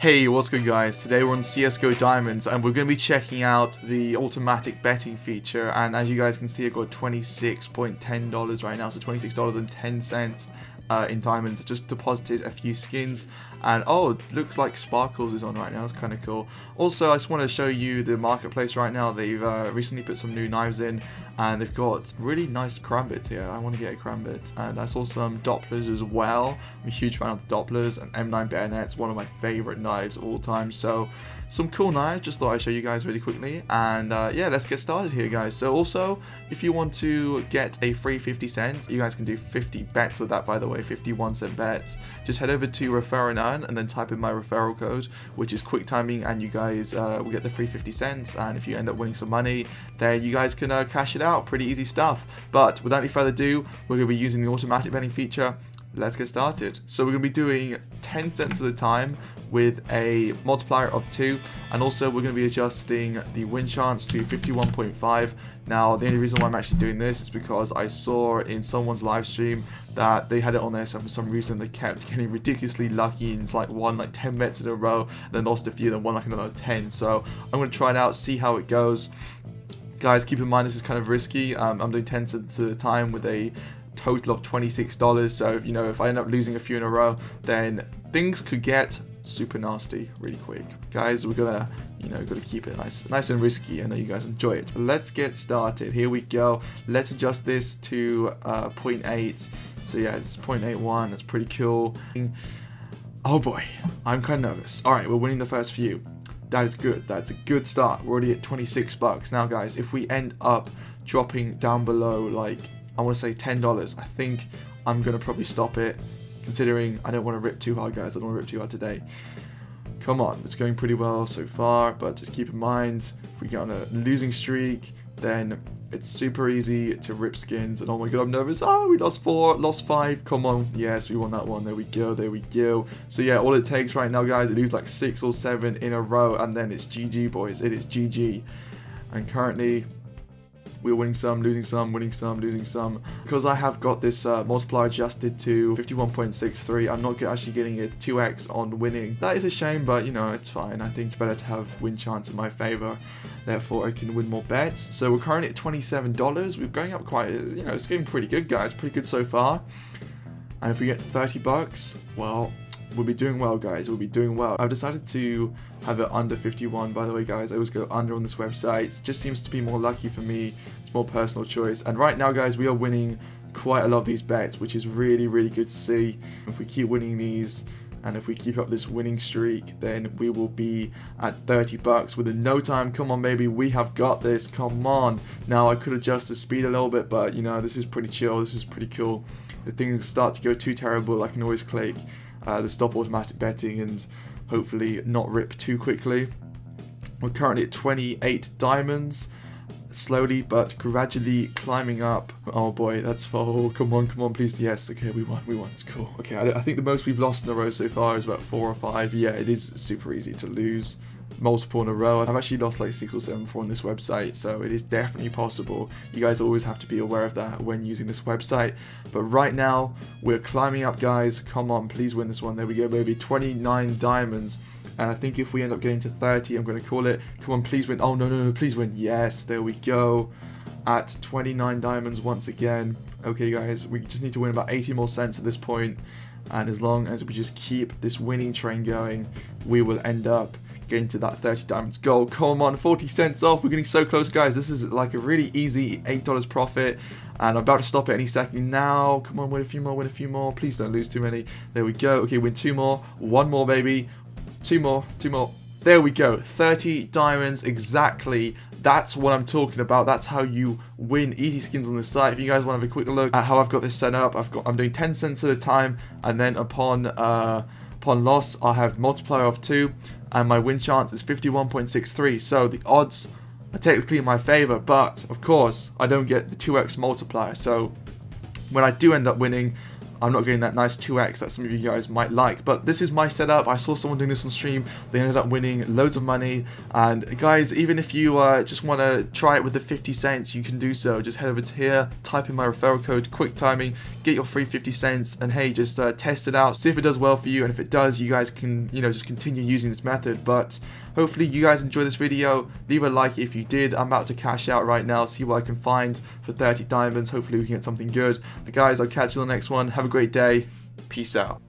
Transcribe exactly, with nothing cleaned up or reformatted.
Hey, what's good guys? Today we're on C S G O Diamonds and we're going to be checking out the automatic betting feature, and as you guys can see I've got twenty-six dollars ten right now, so twenty-six dollars and ten cents uh, in diamonds. Just deposited a few skins and oh, it looks like Sparkles is on right now, it's kind of cool. Also I just want to show you the marketplace right now. They've uh, recently put some new knives in and they've got really nice crambits here. I want to get a crambit, and I saw some Dopplers as well. I'm a huge fan of Dopplers and M nine bayonets, one of my favourite knives knives all time. So some cool knives, just thought I'd show you guys really quickly, and uh, yeah, let's get started here guys. So also if you want to get a free fifty cents, you guys can do fifty bets with that, by the way, fifty one cent bets. Just head over to refer and earn and then type in my referral code, which is QuickTiming, and you guys uh, will get the free fifty cents, and if you end up winning some money then you guys can uh, cash it out. Pretty easy stuff. But without any further ado, we're going to be using the automatic betting feature. Let's get started. So we're going to be doing ten cents at a time with a multiplier of two, and also we're going to be adjusting the win chance to fifty-one point five. Now the only reason why I'm actually doing this is because I saw in someone's live stream that they had it on there, so for some reason they kept getting ridiculously lucky and it's like won like ten bets in a row, and then lost a few, then won like another ten. So I'm going to try it out, see how it goes. Guys, keep in mind this is kind of risky. um, I'm doing ten cents at a time with a total of twenty-six dollars, so you know, if I end up losing a few in a row then things could get super nasty really quick. Guys, we're gonna, you know, gotta keep it nice nice and risky. I know you guys enjoy it. But let's get started. Here we go. Let's adjust this to uh, zero point eight. So yeah, it's zero point eight one. That's pretty cool. Oh boy, I'm kind of nervous. All right, we're winning the first few. That is good. That's a good start. We're already at twenty-six bucks. Now guys, if we end up dropping down below, like I want to say ten dollars, I think I'm gonna probably stop it, considering I don't want to rip too hard guys. I don't want to rip too hard today. Come on, it's going pretty well so far, but just keep in mind if we get on a losing streak then it's super easy to rip skins. And oh my god, I'm nervous. Oh, we lost four, lost five. Come on. Yes, we won that one. There we go, there we go. So yeah, all it takes right now guys, it lose like six or seven in a row and then it's G G boys, it is G G. And currently we're winning some, losing some, winning some, losing some. Because I have got this uh, multiplier adjusted to fifty-one point six three, I'm not actually getting a two X on winning. That is a shame, but you know, it's fine. I think it's better to have win chance in my favor. Therefore, I can win more bets. So we're currently at twenty-seven dollars. We're going up quite, you know, it's getting pretty good, guys. Pretty good so far. And if we get to thirty bucks, well, we'll be doing well guys, we'll be doing well. I've decided to have it under fifty-one, by the way guys. I always go under on this website, it just seems to be more lucky for me, it's more personal choice. And right now guys, we are winning quite a lot of these bets, which is really really good to see. If we keep winning these and if we keep up this winning streak then we will be at thirty bucks within no time. Come on baby, we have got this, come on. Now I could adjust the speed a little bit, but you know, this is pretty chill, this is pretty cool. If things start to go too terrible I can always click Uh, the stop automatic betting and hopefully not rip too quickly. We're currently at twenty-eight diamonds, slowly but gradually climbing up. Oh boy, that's full. Come on, come on, please. Yes, okay, we won, we won, it's cool. Okay, I, I think the most we've lost in a row so far is about four or five. Yeah, it is super easy to lose multiple in a row. I've actually lost like six or seven before on this website, so it is definitely possible. You guys always have to be aware of that when using this website. But right now we're climbing up guys, come on, please win this one. There we go baby, twenty-nine diamonds, and I think if we end up getting to thirty I'm going to call it. Come on, please win. Oh no no no, please win. Yes, there we go, at twenty-nine diamonds once again. Okay guys, we just need to win about eighty more cents at this point, and as long as we just keep this winning train going we will end up get into that thirty diamonds goal. Come on, forty cents off, we're getting so close guys. This is like a really easy eight dollars profit, and I'm about to stop it any second now. Come on, win a few more, win a few more, please don't lose too many. There we go. Okay, win two more, one more baby, two more, two more. There we go, thirty diamonds exactly. That's what I'm talking about. That's how you win easy skins on this site. If you guys want to have a quick look at how I've got this set up, I've got, I'm doing ten cents at a time, and then upon uh, upon loss I have multiplier of two, and my win chance is fifty-one point six three, so the odds are technically in my favor, but of course I don't get the two X multiplier. So when I do end up winning I'm not getting that nice two X that some of you guys might like. But this is my setup. I saw someone doing this on stream. They ended up winning loads of money. And guys, even if you uh, just want to try it with the fifty cents, you can do so. Just head over to here, type in my referral code QuickTiming, get your free fifty cents, and hey, just uh, test it out, see if it does well for you. And if it does, you guys can, you know, just continue using this method. But hopefully you guys enjoy this video. Leave a like if you did. I'm about to cash out right now, see what I can find for thirty diamonds. Hopefully we can get something good. So guys, I'll catch you on the next one. Have a great day. Peace out.